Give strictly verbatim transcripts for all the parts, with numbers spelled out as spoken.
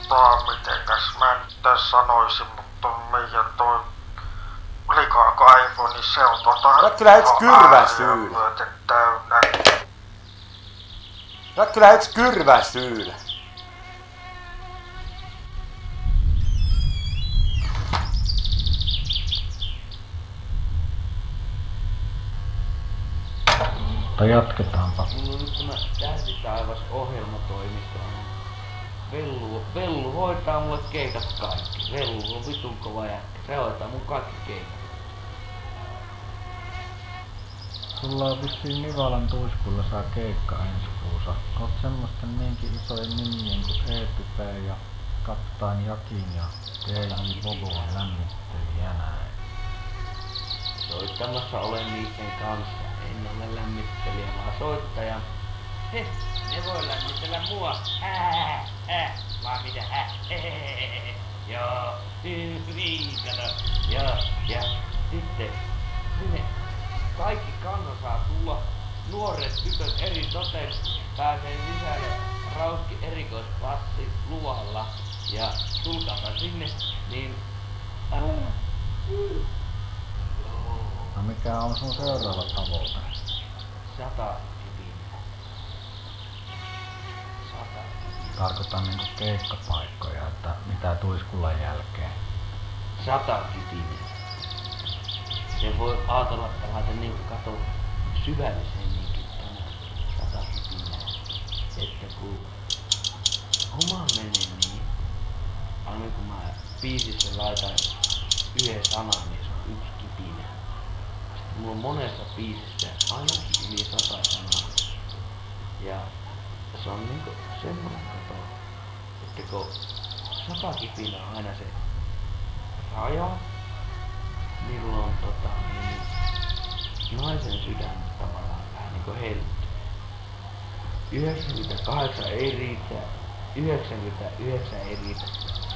mutta mitenkäs mä en itse sanoisin, mutta meidän toi likaa kaivo, niin se on tota... Sä oot kyllä heks kyrväsyyllä. Sä oot kyllä heks kyrväsyyllä. Mutta jatketaanpa. Mulla nyt tämä tähdipäiväs ohjelmatoimisto on Vellu. Vellu hoitaa mulle keikat kaikki. Vellu on vitun kova jätkä. Se hoitaa mun kaikki keikat. Sulla on vissiin Nivalan tuiskulla saa keikka ensi kuussa. Oot semmosten niinkin isojen nimien kuin Eeppi P ja Kaptaan Jakin ja T J Boboa lämmittelijänä. Soittamassa olen niiden kanssa. En ole lämmittelijä vaan soittaja. Heh, ne voi lämmitellä mua. Hää, hää, vaan mitä hää, hehehehe. Joo, viikana. Joo, ja sitten sinne kaikki kansa saa tulla. Nuoret tytöt eri toten pääsee sisälle Rauski erikoispassi luvalla. Ja tulkaapa sinne, niin... Äh, No mikä on sun seuraava tavoite? Sata kipinää. Sata kipinää. Tarkoitan niinku keikkapaikkoja, että mitä tuiskullan jälkeen. Sata kipinää. Se voi ajatella tällaista niinku kato syvällisemminkin tänään. Sata kipinää. Että kun homma menee niin, aina kun mä biisissä laitan yhden sanan, niin se on yksi kipinä. Mulla on monessa biisissä ainakin yli sata sanaa. Ja se on niinku semmonen kato, että kun sata kipinä on aina se raja, milloin tota niin naisen sydän tavallaan vähän niinku helttyy. yhdeksänkymmentäkahdeksan ei riitä, yhdeksänkymmentäyhdeksän ei riitä,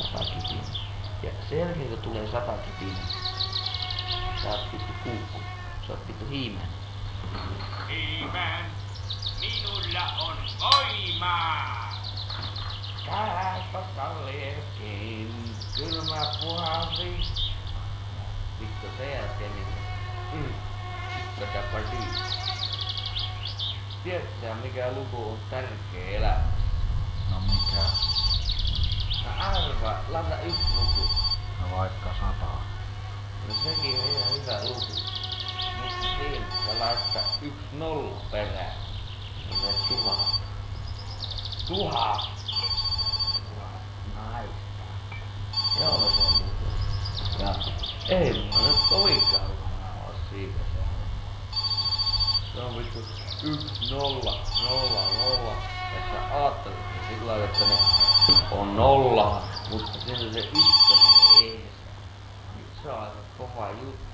sata kipinä. Ja sen jälkeen kun tulee sata kipinä, sä oot vittu kuukku. Sä oot vittu He-Man. He-Man, minulla on voimaa! Täältä kalleekin, kylmä puhalli. Vittu sen jälkeen niin... Mm. Tätä partii. Tiedätkö mikä luku on tärkeä elämässä? No mikä? No arva, laita yksi luku. No vaikka sataa. No sekin on ihan hyvä luku. Mutta siinä pitää laittaa yksi nolla perään. No se tuhat. Tuhat! Tuhat naista. Joo, se on luku. Ja ei mulla nyt kovinkaan lumaa oo siitä se. Se on vittu yksi nolla, nolla, nolla. Ja sä aattelet sillä lailla, että ne on nolla. Mutta siinä se ykkönen ei. Se on aika kova juttu.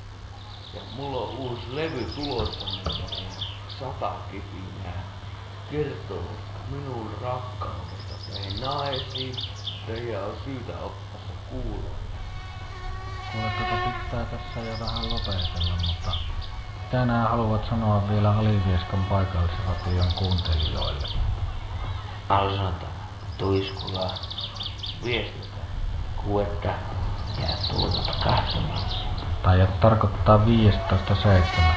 Ja mulla on uusi levy tulossa, niin sata kipinää kertoo minun rakkaudesta teidän naisiin. Teidän on syytä ottaa se kuuloon. Kuule, tätä pitää tässä jo vähän lopetella, mutta tänään haluat sanoa vielä Alivieskan paikallisradion kuuntelijoille. Haluan sanoa, että tuiskulla viestitä, kuetta. Ja tuota kahdemaan. Tai tarkoittaa viisitoista seitsemän.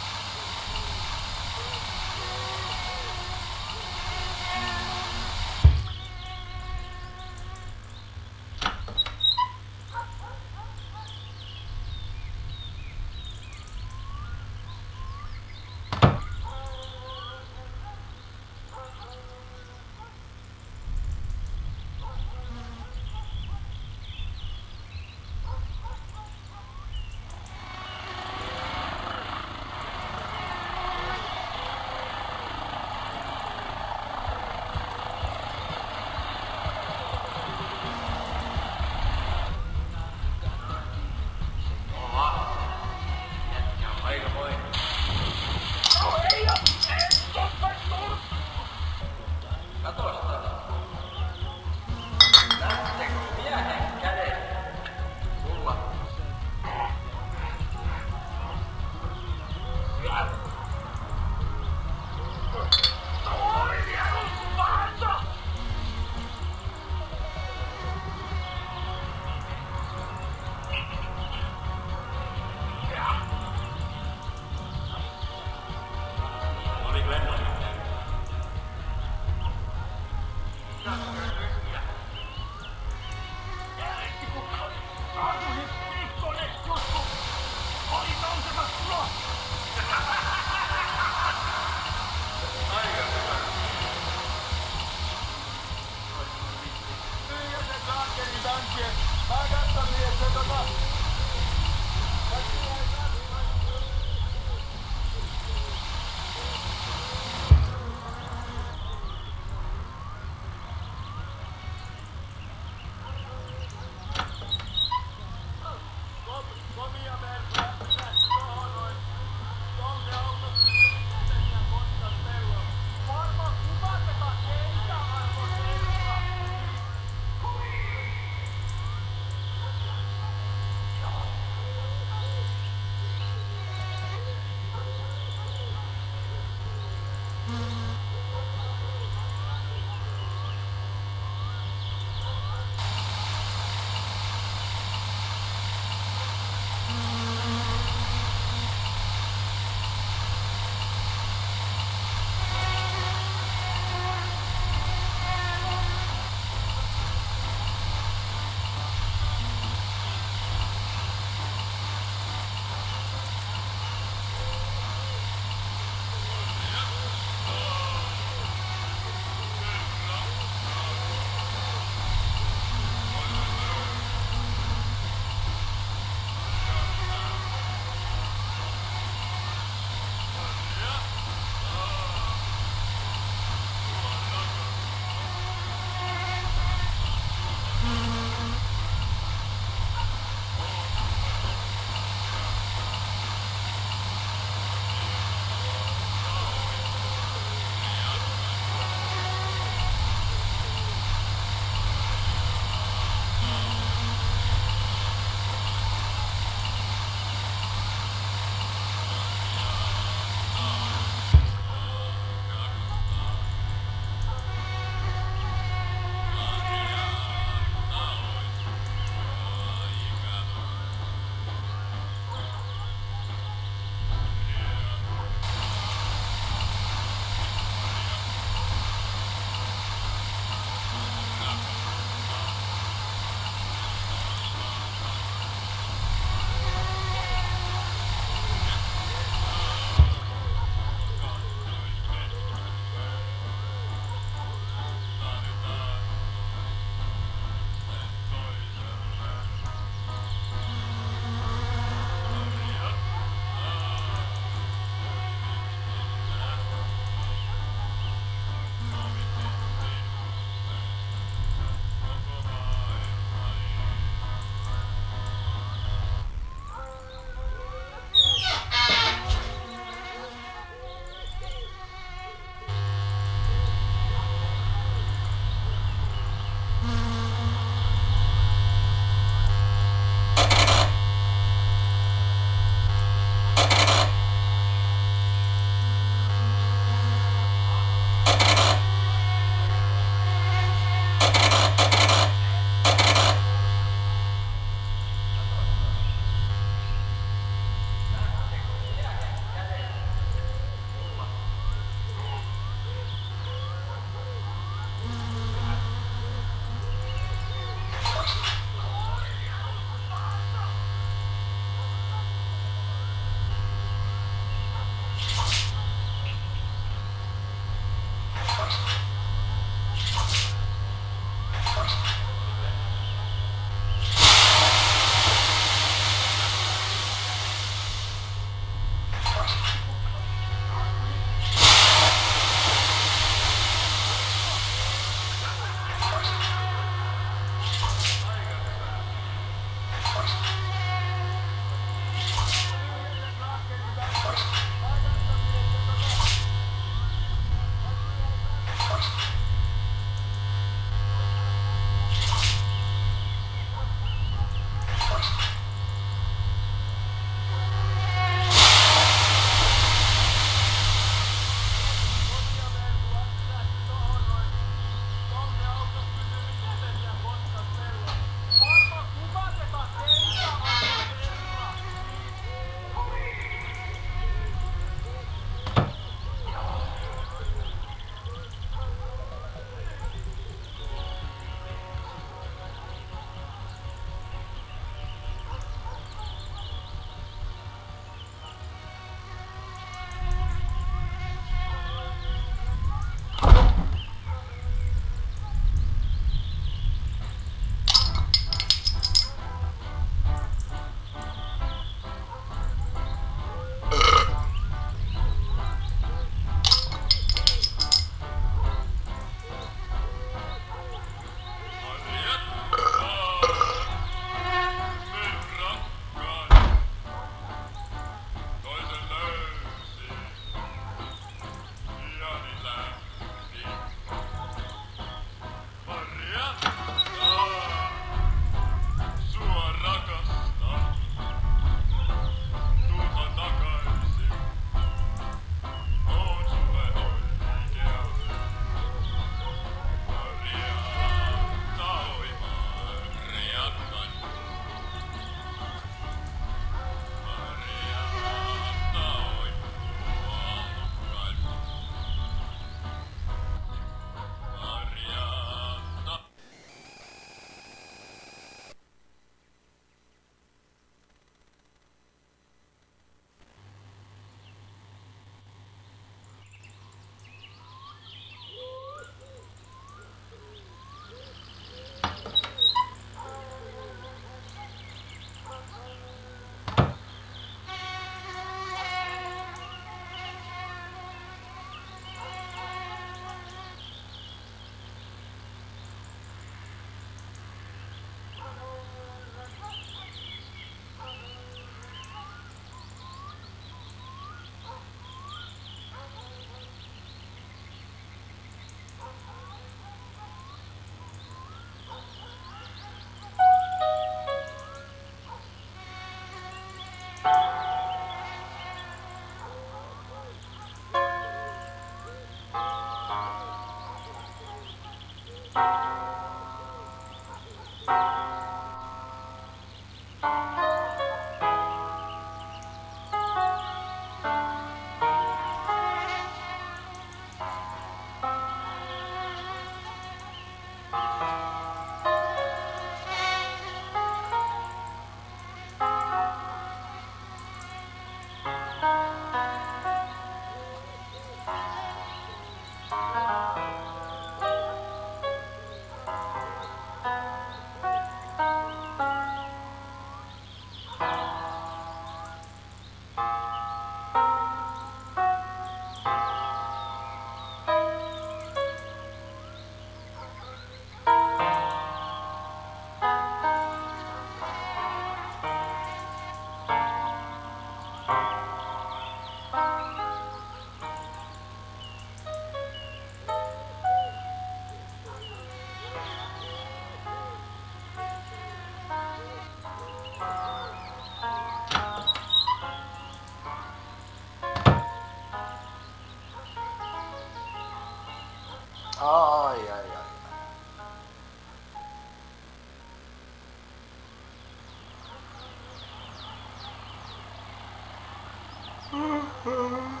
Mm-hmm.